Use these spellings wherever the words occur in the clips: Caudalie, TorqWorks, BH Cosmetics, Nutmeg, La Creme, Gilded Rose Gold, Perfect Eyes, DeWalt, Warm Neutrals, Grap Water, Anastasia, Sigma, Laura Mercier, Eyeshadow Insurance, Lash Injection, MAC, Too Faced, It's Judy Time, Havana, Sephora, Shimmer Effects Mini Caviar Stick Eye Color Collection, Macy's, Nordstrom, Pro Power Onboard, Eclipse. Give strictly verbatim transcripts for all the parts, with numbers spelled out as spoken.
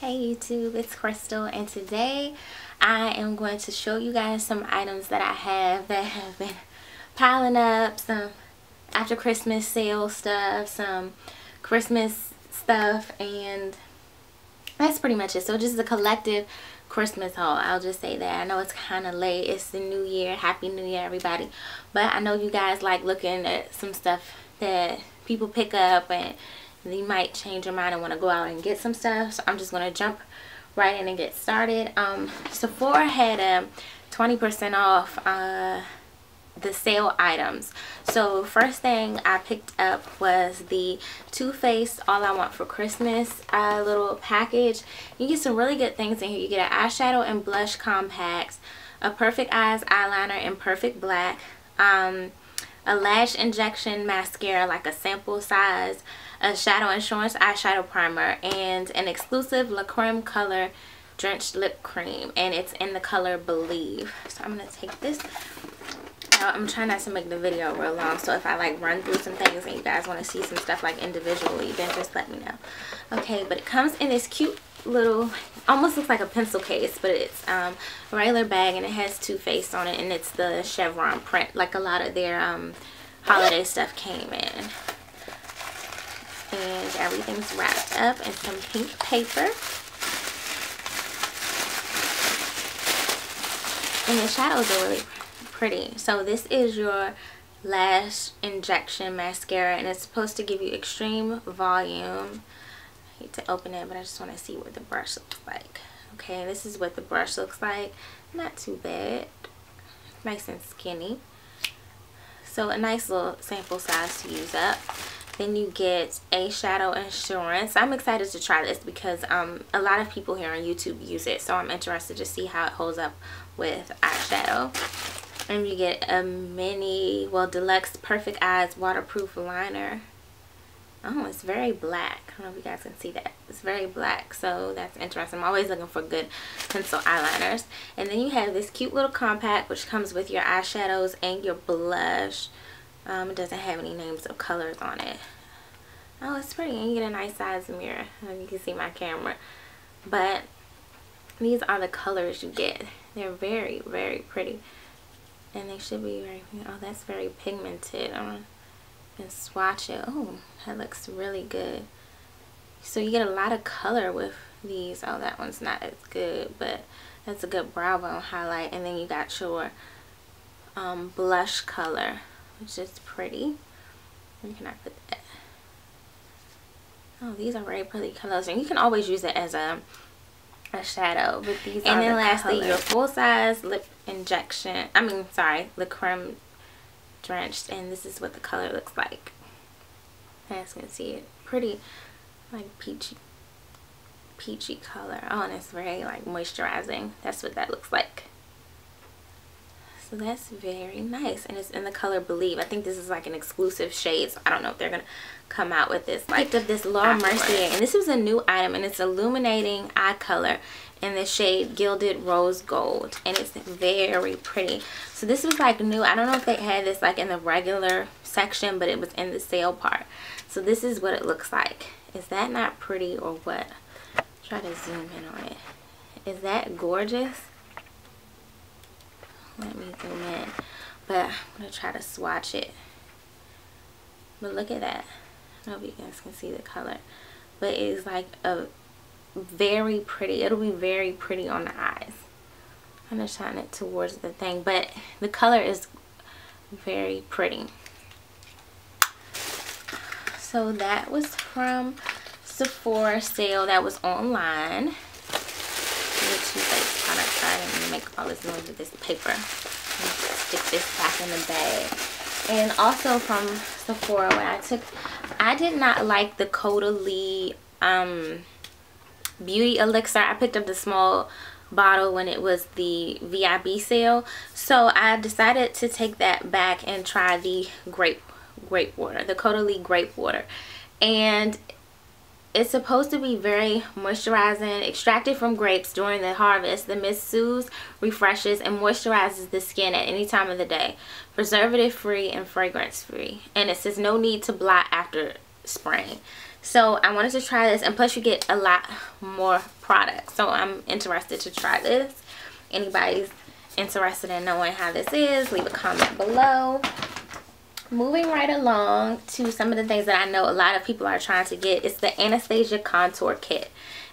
Hey YouTube, it's Crystal, and today I am going to show you guys some items that I have that have been piling up, some after Christmas sale stuff, some Christmas stuff, and that's pretty much it. So just a collective Christmas haul, I'll just say that. I know it's kind of late, it's the new year, happy new year everybody, but I know you guys like looking at some stuff that people pick up and you might change your mind and want to go out and get some stuff, so I'm just going to jump right in and get started. Um, Sephora had a twenty percent off uh, the sale items. So first thing I picked up was the Too Faced All I Want for Christmas uh, little package. You get some really good things in here. You get an eyeshadow and blush compacts, a Perfect Eyes eyeliner in Perfect Black, um, a Lash Injection mascara, like a sample size, a Eyeshadow Insurance eyeshadow primer, and an exclusive La Creme color drenched lip cream, and it's in the color Believe. So I'm going to take this out. I'm trying not to make the video real long, so if I like run through some things and you guys want to see some stuff like individually, then just let me know. Okay, but it comes in this cute little, almost looks like a pencil case, but it's um, a regular bag, and it has Too Faced on it, and it's the chevron print, like a lot of their um, holiday stuff came in. And everything's wrapped up in some pink paper. And the shadows are really pretty. So this is your Lash Injection mascara, and it's supposed to give you extreme volume. I hate to open it, but I just want to see what the brush looks like. Okay, this is what the brush looks like. Not too bad. Nice and skinny. So a nice little sample size to use up. Then you get Eyeshadow Insurance. I'm excited to try this because um, a lot of people here on YouTube use it, so I'm interested to see how it holds up with eyeshadow. And you get a mini, well, deluxe Perfect Eyes waterproof liner. Oh, it's very black. I don't know if you guys can see that. It's very black, so that's interesting. I'm always looking for good pencil eyeliners. And then you have this cute little compact, which comes with your eyeshadows and your blush. Um, it doesn't have any names of colors on it. Oh, it's pretty. And you get a nice size mirror. You can see my camera. But these are the colors you get. They're very, very pretty. And they should be very, oh, that's very pigmented. I'm going to swatch it. Oh, that looks really good. So you get a lot of color with these. Oh, that one's not as good, but that's a good brow bone highlight. And then you got your um, blush color, which is pretty. Where can I put that? Oh, these are very pretty colors, and you can always use it as a a shadow. But these and are then the lastly, colors. Your full size lip injection. I mean, sorry, La Creme drenched, and this is what the color looks like. You guys can see it, pretty, like peachy, peachy color. Oh, and it's very like moisturizing. That's what that looks like. So that's very nice, and it's in the color Believe. I think this is like an exclusive shade, so I don't know if they're gonna come out with this. Like, I picked up this Laura Mercier, and this was a new item, and it's illuminating eye color in the shade Gilded Rose Gold, and it's very pretty. So this was like new. I don't know if they had this like in the regular section, but it was in the sale part. So this is what it looks like. Is that not pretty or what? Try to zoom in on it. Is that gorgeous? Let me zoom in, but I'm gonna try to swatch it. But look at that. I don't know if you guys can see the color, but it's like a very pretty. It'll be very pretty on the eyes. I'm gonna shine it towards the thing, but the color is very pretty. So that was from Sephora sale that was online. Products. I didn't make all this noise with this paper. Stick this back in the bag. And also from Sephora, when I took, I did not like the Caudalie um, beauty elixir. I picked up the small bottle when it was the V I B sale, so I decided to take that back and try the grape grape water, the Caudalie grape water, and it's supposed to be very moisturizing, extracted from grapes during the harvest. The mist soothes, refreshes, and moisturizes the skin at any time of the day. Preservative free and fragrance free. And it says no need to blot after spraying. So I wanted to try this, and plus you get a lot more products. So I'm interested to try this. Anybody's interested in knowing how this is, leave a comment below. Moving right along to some of the things that I know a lot of people are trying to get. It's the Anastasia Contour Kit.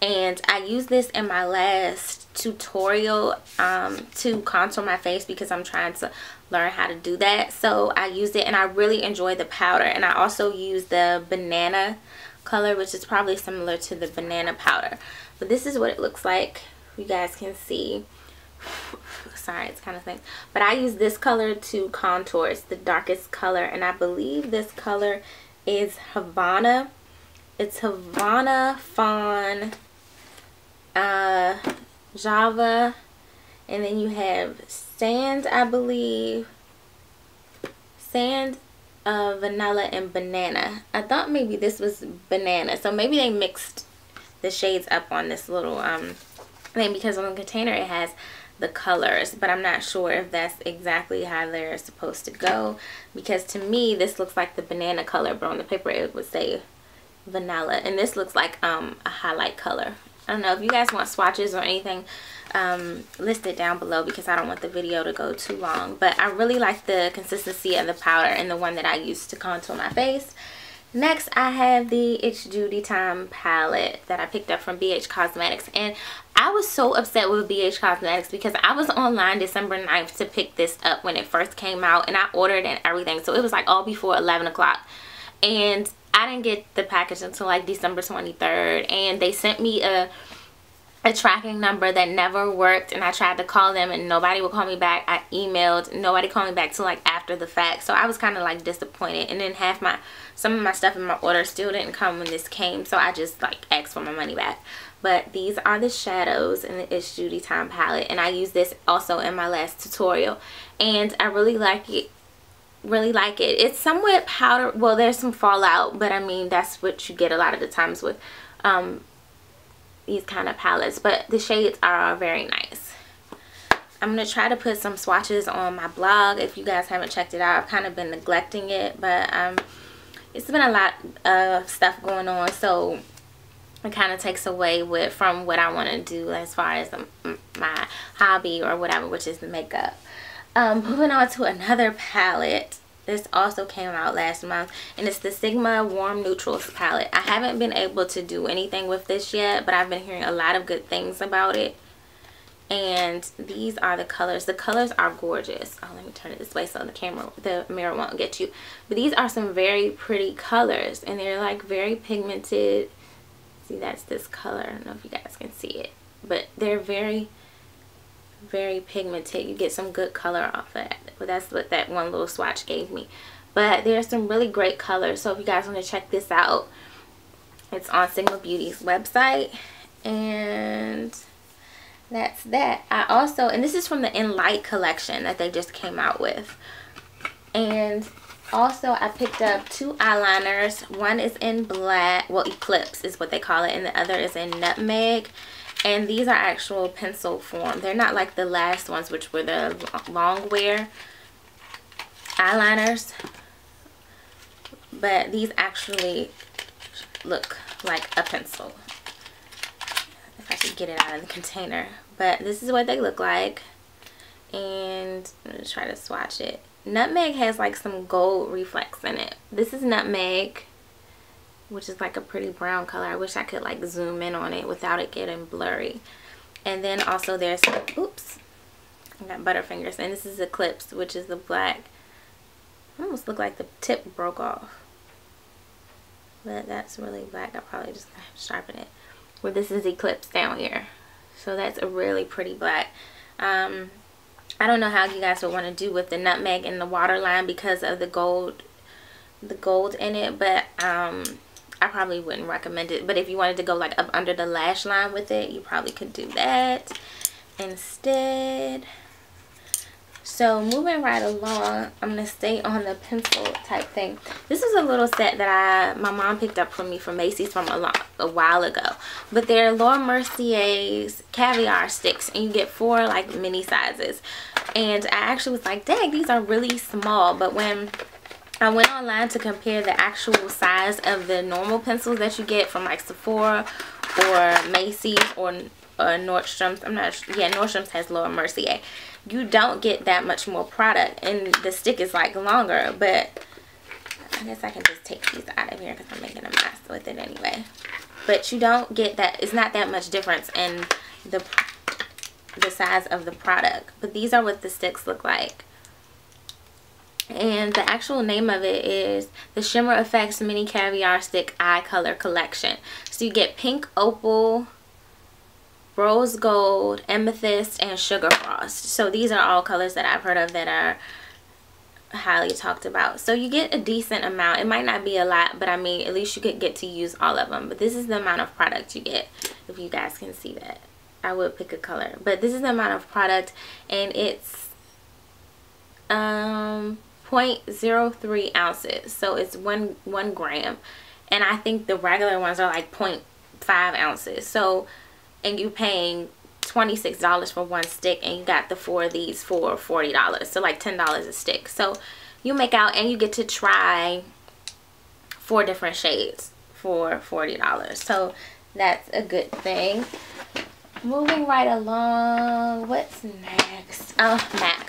And I used this in my last tutorial um, to contour my face because I'm trying to learn how to do that. So I used it and I really enjoyed the powder. And I also used the banana color, which is probably similar to the banana powder. But this is what it looks like. You guys can see. Sorry, it's kind of thing. But I use this color to contour. It's the darkest color. And I believe this color is Havana. It's Havana, Fawn, uh, Java, and then you have Sand, I believe. Sand, uh, Vanilla, and Banana. I thought maybe this was Banana. So maybe they mixed the shades up on this little um, thing, because on the container it has the colors, but I'm not sure if that's exactly how they're supposed to go, because to me this looks like the banana color, but on the paper it would say vanilla, and this looks like um a highlight color. I don't know if you guys want swatches or anything um listed down below, because I don't want the video to go too long, but I really like the consistency of the powder and the one that I used to contour my face. Next, I have the It's Judy Time palette that I picked up from B H Cosmetics, and I was so upset with B H Cosmetics because I was online December ninth to pick this up when it first came out, and I ordered and everything, so it was like all before eleven o'clock, and I didn't get the package until like December twenty-third, and they sent me a a tracking number that never worked, and I tried to call them and nobody would call me back. I emailed, nobody called me back till like after the fact, so I was kind of like disappointed, and then half my some of my stuff in my order still didn't come when this came, so I just like asked for my money back. But these are the shadows in the It's Judy Time palette, and I used this also in my last tutorial, and I really like it. Really like it. It's somewhat powder, well, there's some fallout, but I mean that's what you get a lot of the times with um these kind of palettes, but the shades are very nice. I'm going to try to put some swatches on my blog if you guys haven't checked it out. I've kind of been neglecting it, but um it's been a lot of stuff going on, so it kind of takes away with from what I want to do as far as my hobby or whatever, which is makeup. Um moving on to another palette. This also came out last month, and it's the Sigma Warm Neutrals palette. I haven't been able to do anything with this yet, but I've been hearing a lot of good things about it. And these are the colors. The colors are gorgeous. Oh, let me turn it this way so the camera, the mirror won't get you. But these are some very pretty colors, and they're like very pigmented. See, that's this color. I don't know if you guys can see it, but they're very very pigmented. You get some good color off of that. But that's what that one little swatch gave me. But there's some really great colors, so if you guys want to check this out, it's on Sigma Beauty's website. And that's that. I also, and this is from the In Light collection that they just came out with. And also I picked up two eyeliners. One is in black, well, Eclipse is what they call it, and the other is in Nutmeg. And these are actual pencil form. They're not like the last ones, which were the long wear eyeliners. But these actually look like a pencil. If I could get it out of the container. But this is what they look like. And I'm going to try to swatch it. Nutmeg has like some gold reflex in it. This is Nutmeg, which is like a pretty brown color. I wish I could like zoom in on it without it getting blurry. And then also there's, oops, I got butterfingers. And this is Eclipse, which is the black. I almost look like the tip broke off. But that's really black. I probably just gonna have to sharpen it. Well, this is Eclipse down here. So that's a really pretty black. Um, I don't know how you guys would want to do with the Nutmeg and the waterline because of the gold, the gold in it. But, um... I probably wouldn't recommend it, but if you wanted to go like up under the lash line with it, you probably could do that instead. So moving right along, I'm gonna stay on the pencil type thing. This is a little set that I my mom picked up for me from Macy's from a lot a while ago, but they're Laura Mercier's caviar sticks, and you get four like mini sizes. And I actually was like, dang, these are really small, but when I went online to compare the actual size of the normal pencils that you get from like Sephora or Macy's or, or Nordstrom's. I'm not sure. Yeah, Nordstrom's has Laura Mercier. You don't get that much more product, and the stick is like longer, but I guess I can just take these out of here because I'm making a mess with it anyway. But you don't get that. It's not that much difference in the, the size of the product. But these are what the sticks look like. And the actual name of it is the Shimmer Effects Mini Caviar Stick Eye Color Collection. So you get Pink Opal, Rose Gold, Amethyst, and Sugar Frost. So these are all colors that I've heard of that are highly talked about. So you get a decent amount. It might not be a lot, but I mean, at least you could get to use all of them. But this is the amount of product you get, if you guys can see that. I would pick a color. But this is the amount of product, and it's um... zero point zero three ounces, so it's one one gram, and I think the regular ones are like zero point five ounces. So, and you're paying twenty-six dollars for one stick, and you got the four of these for forty dollars, so like ten dollars a stick. So you make out, and you get to try four different shades for forty dollars, so that's a good thing. Moving right along, what's next? Oh, MAC.